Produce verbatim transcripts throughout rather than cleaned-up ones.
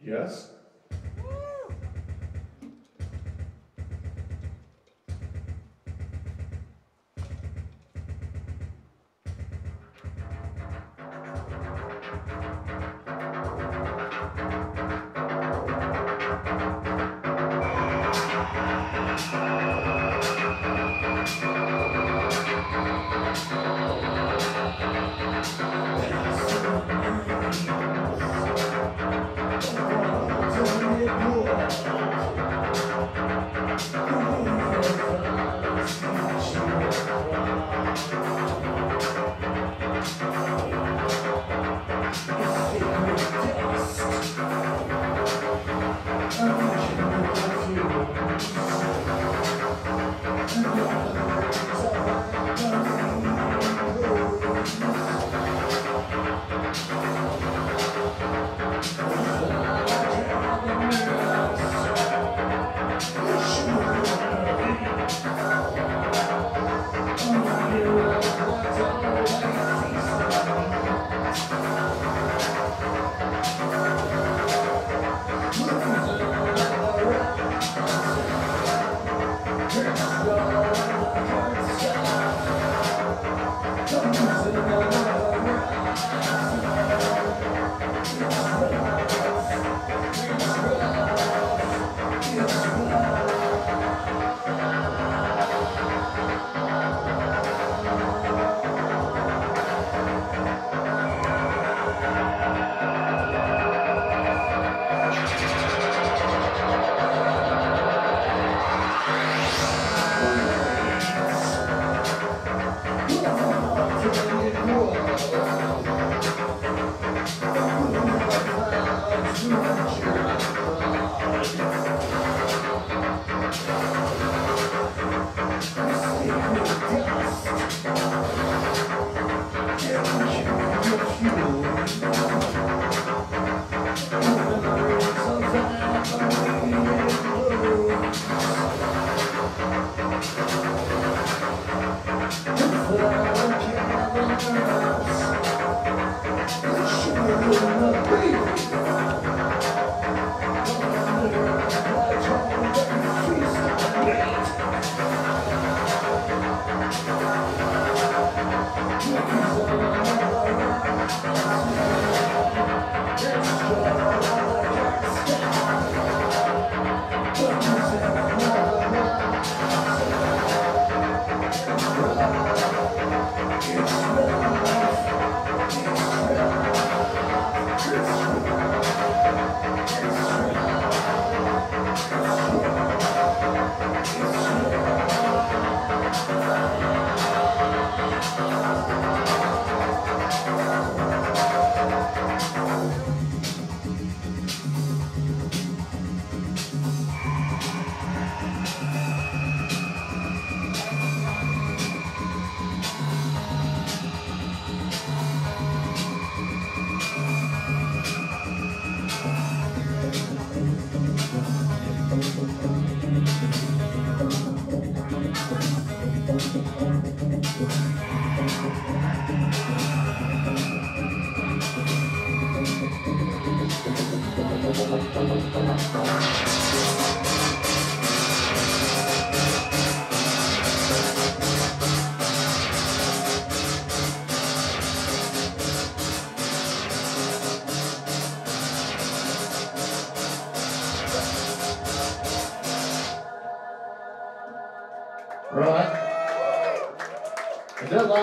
Yes?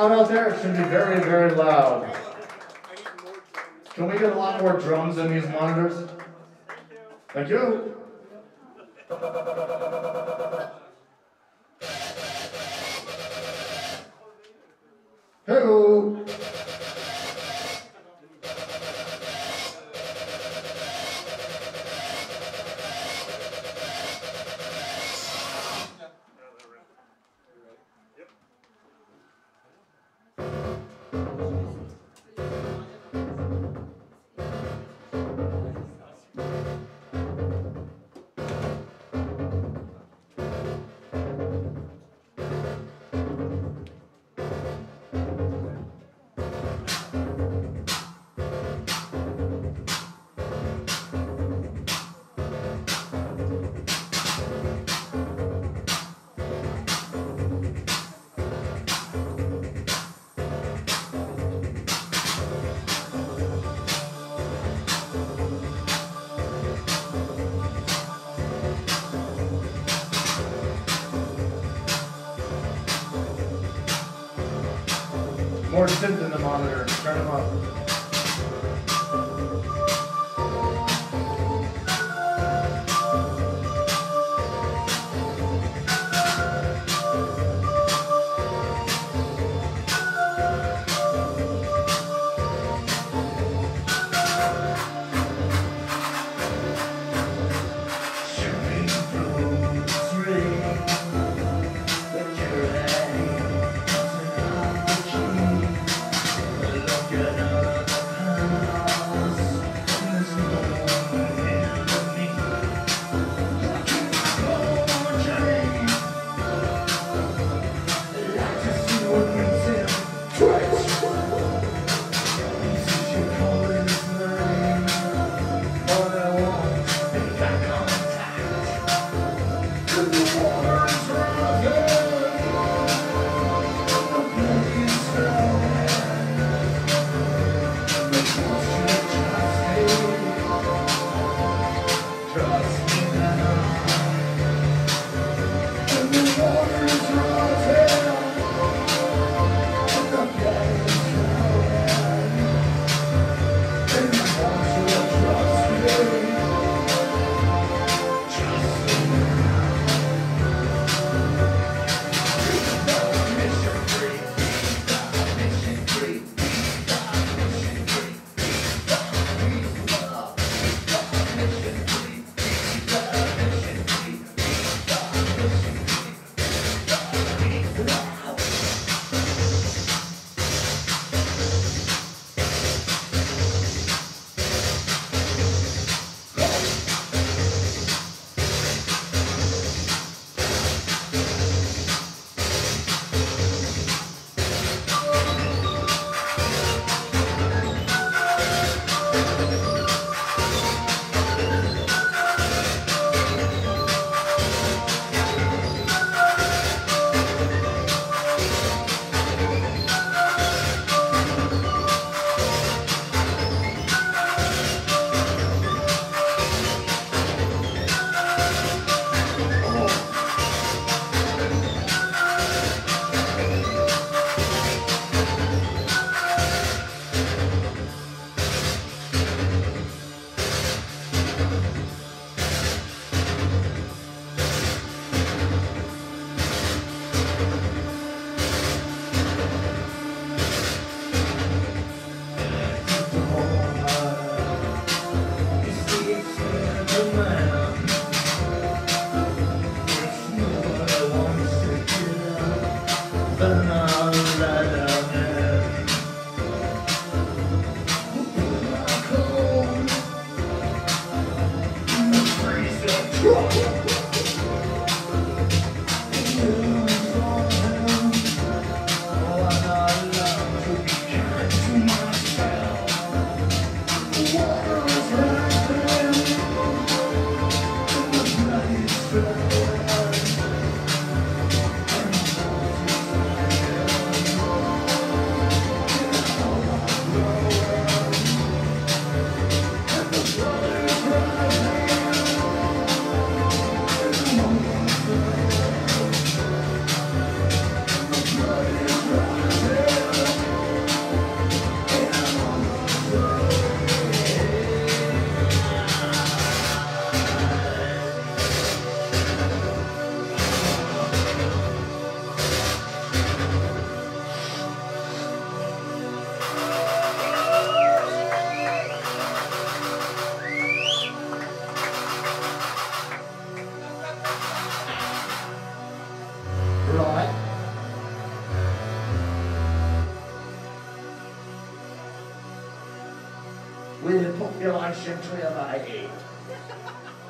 Out there, it should be very, very loud. Can we get a lot more drums in these monitors? Thank you. Hello. more synth in the monitor. Turn them up. Population twelve by eight.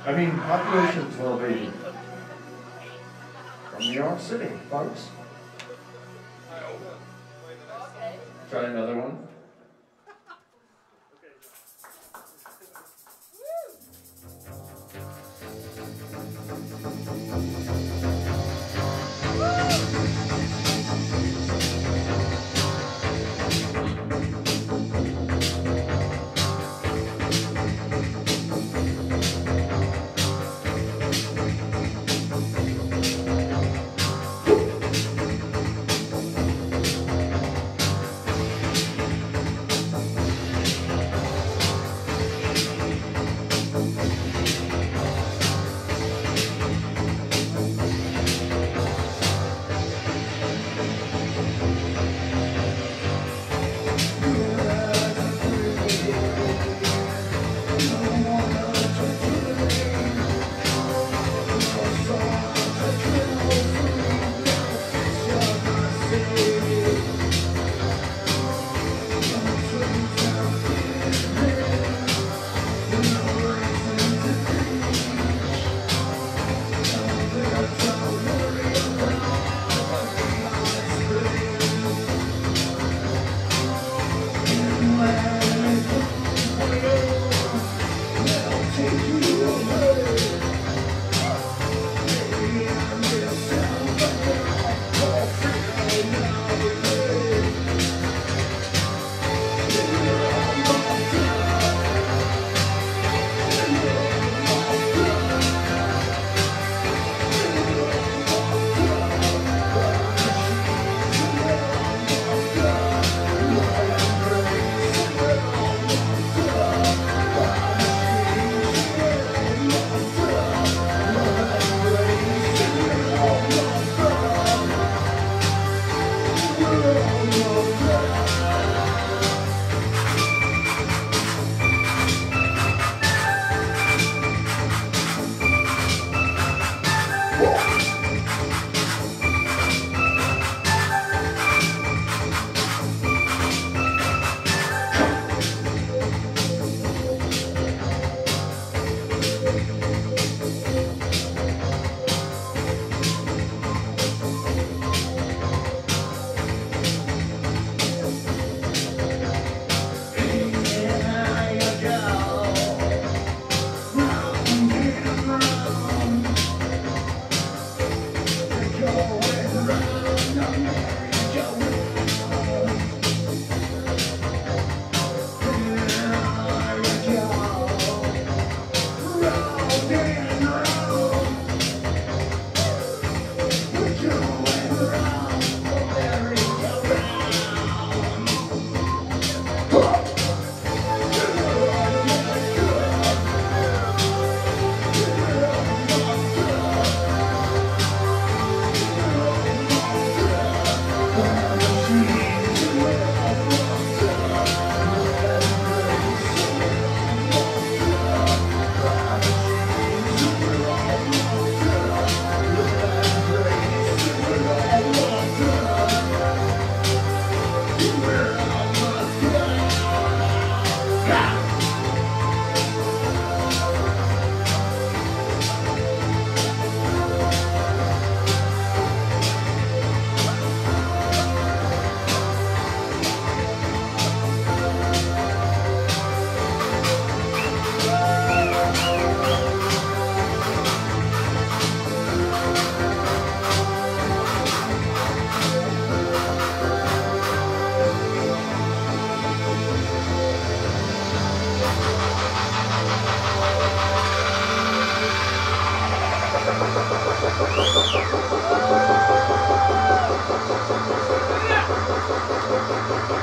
I mean, population twelve by eight. From New York City, folks. Try another one. Woo!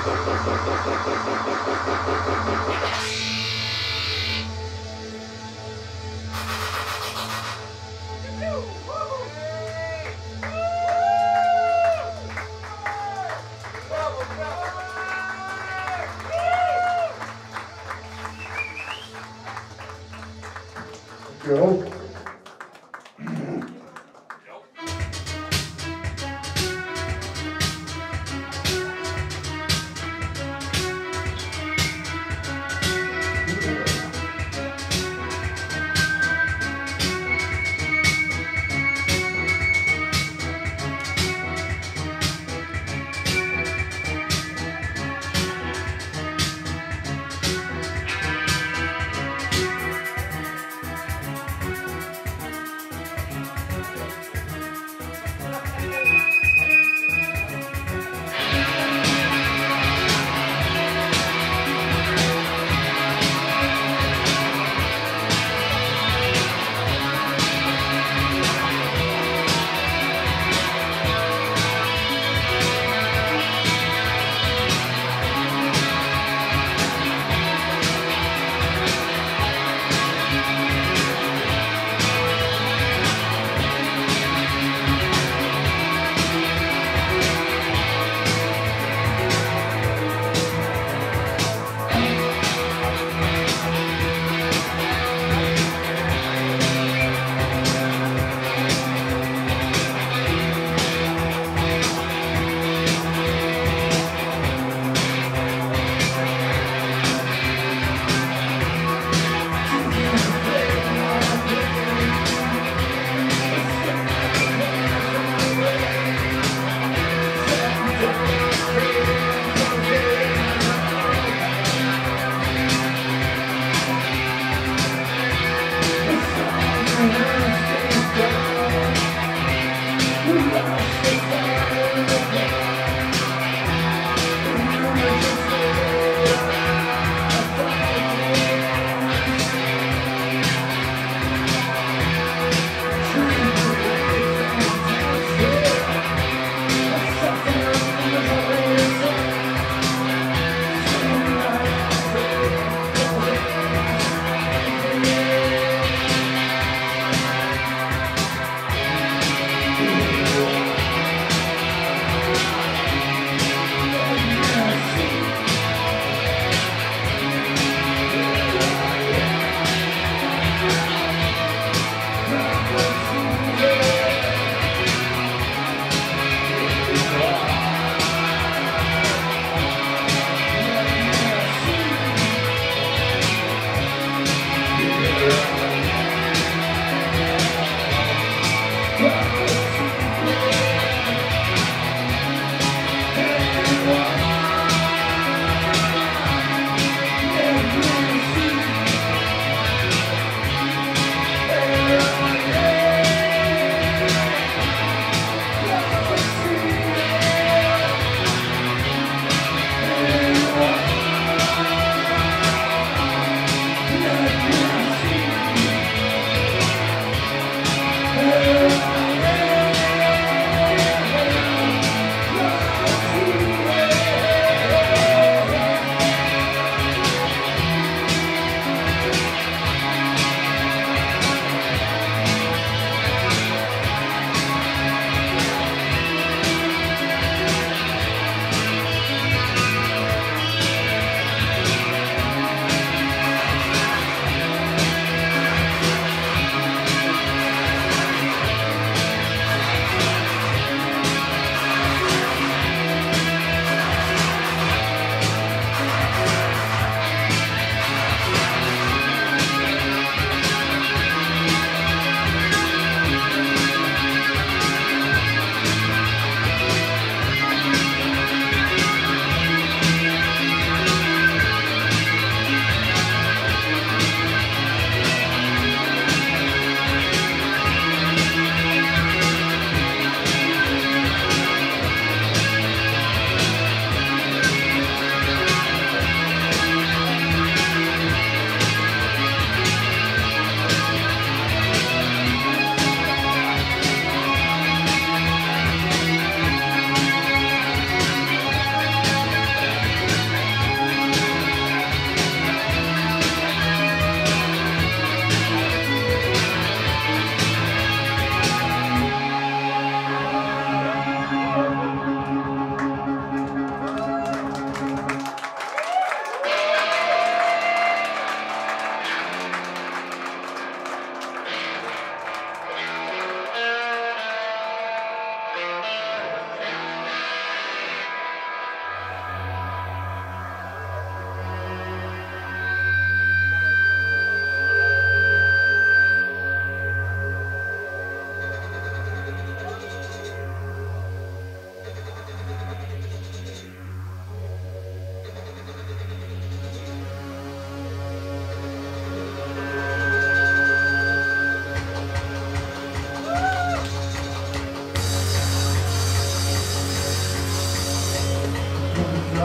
Go.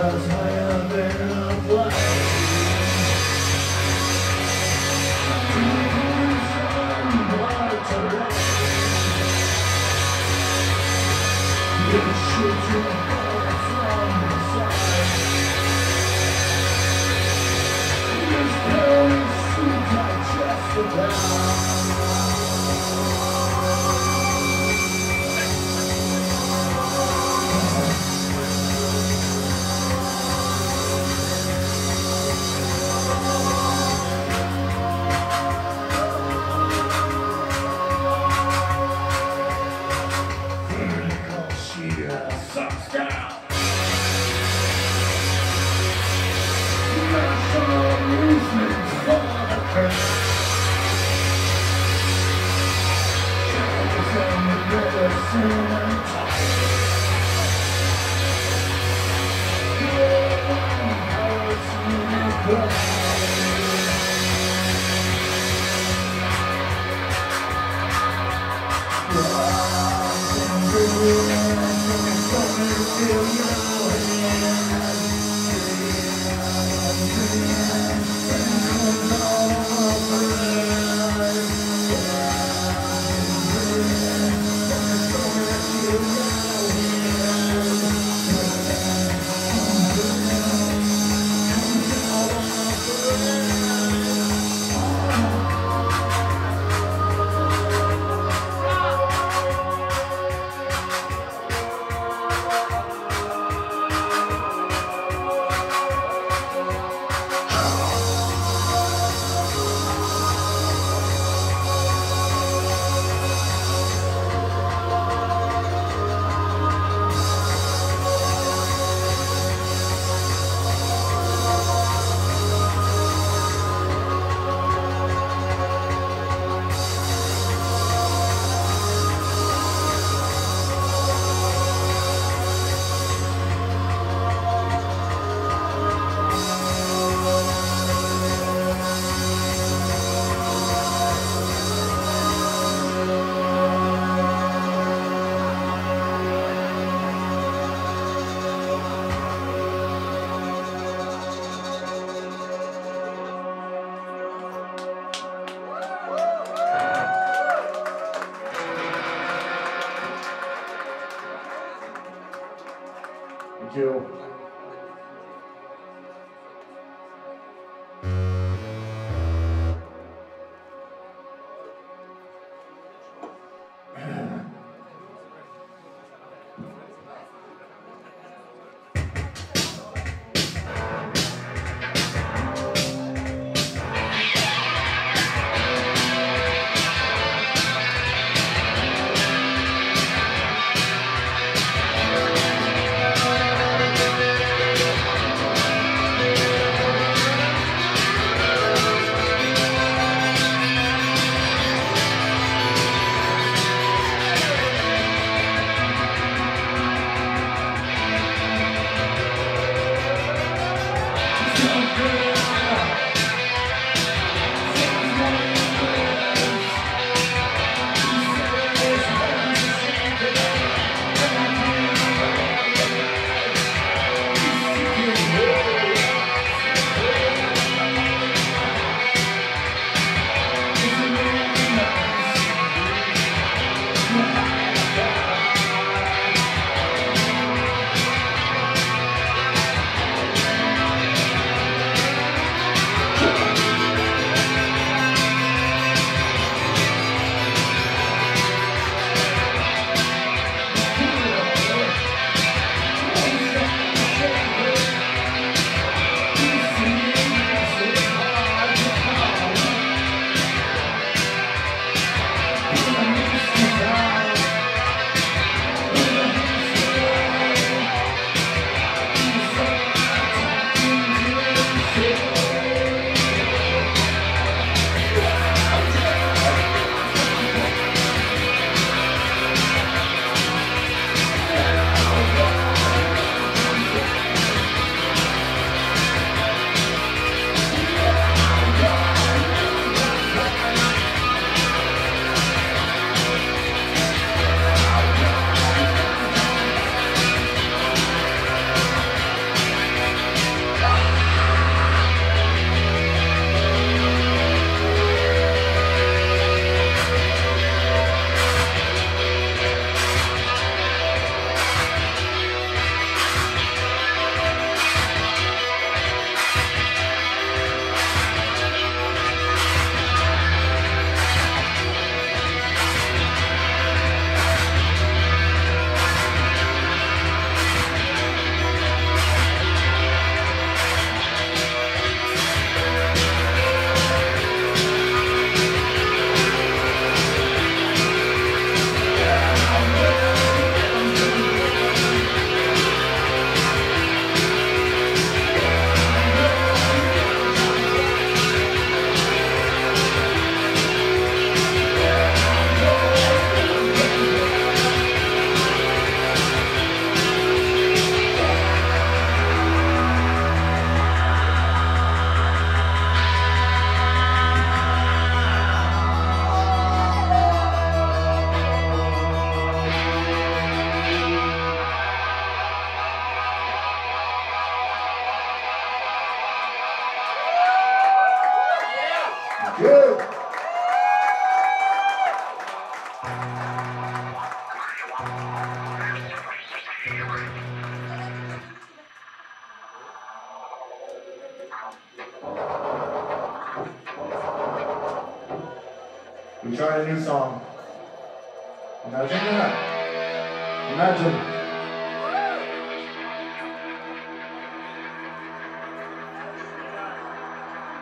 Movement for the crowd. We tried a new song. Imagine that. Imagine.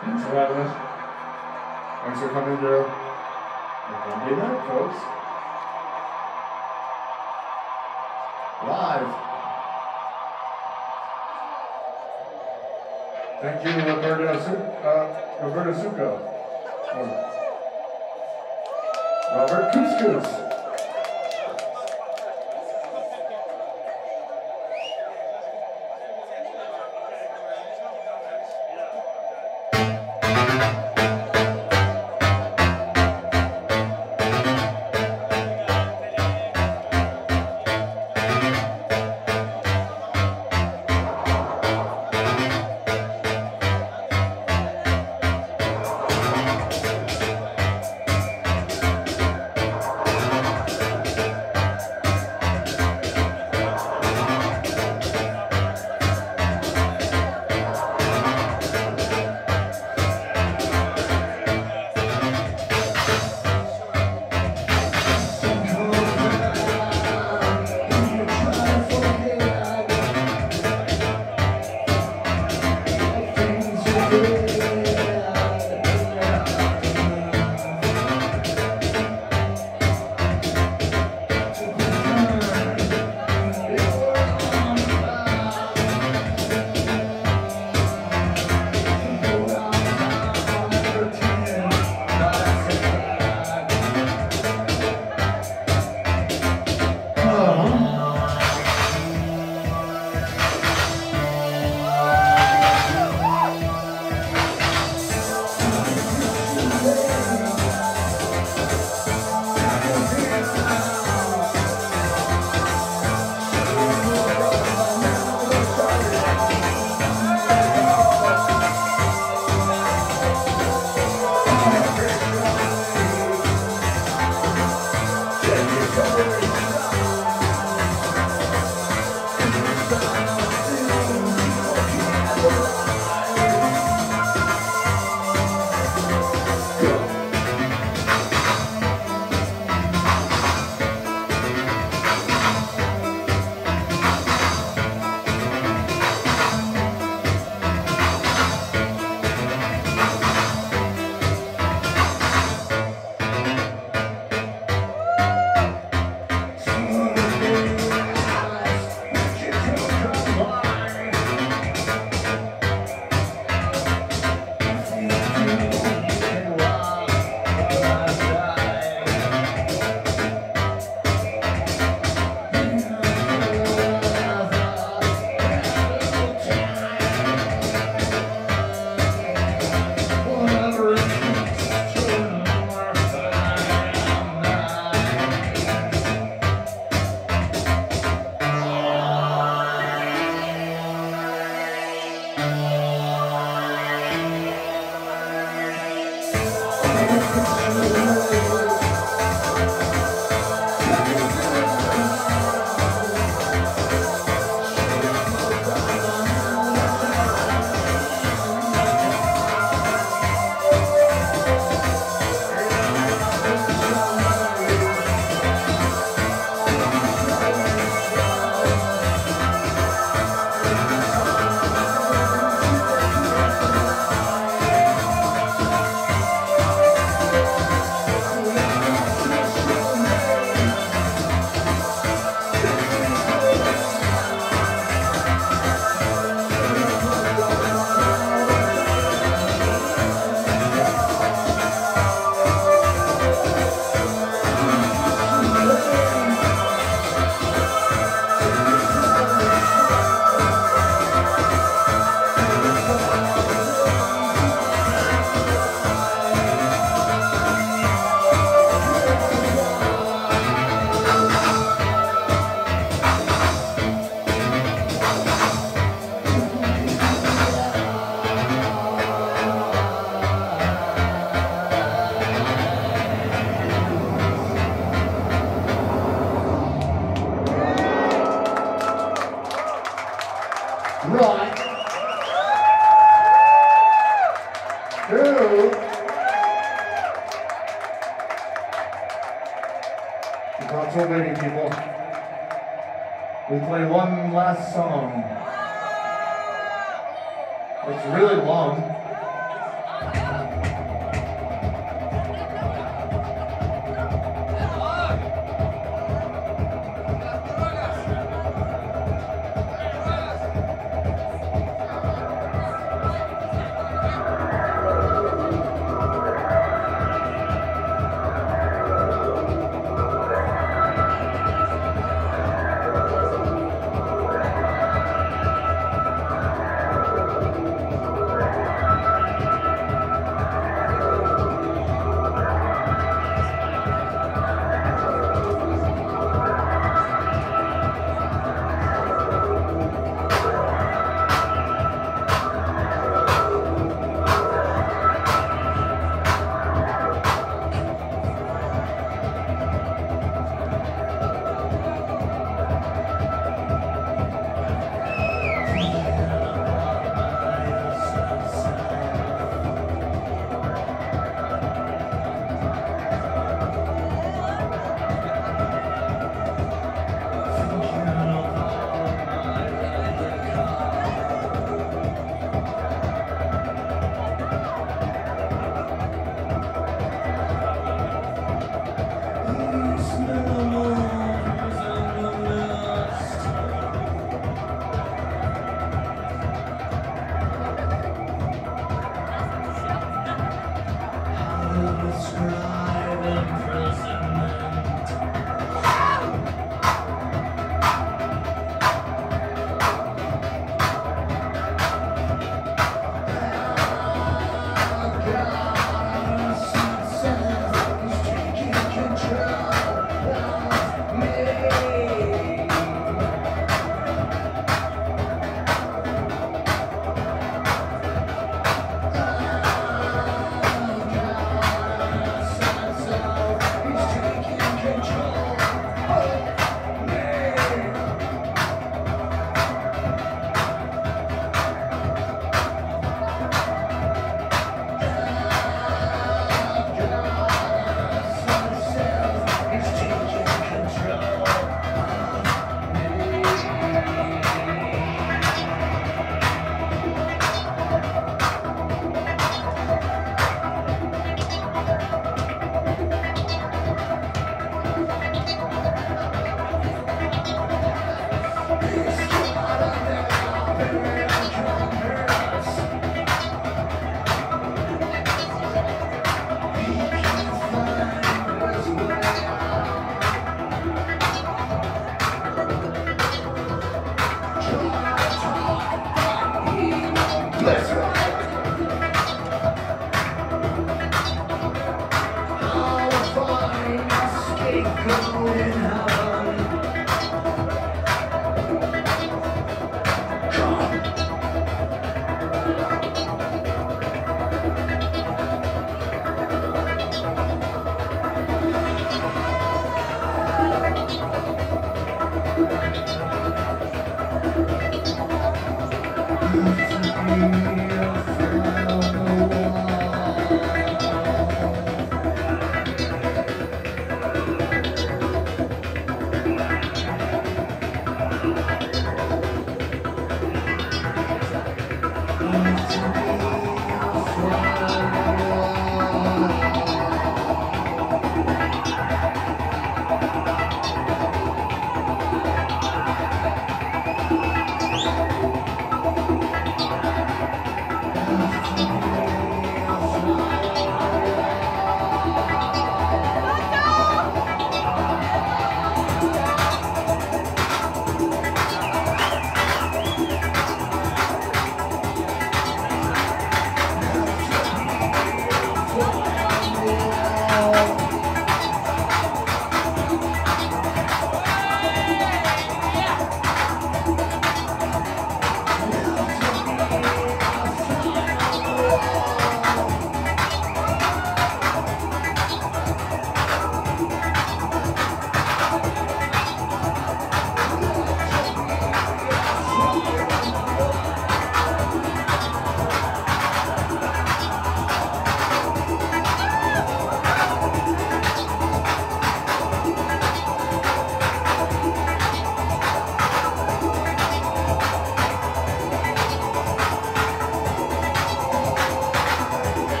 Thanks for having us. Thanks for coming through. And good night, folks. Live. Thank you, Roberto Su uh, Roberto Succo. Oh. Robert Couscous. Right. Two. so many people. We play one last song. It's really long.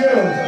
Jones.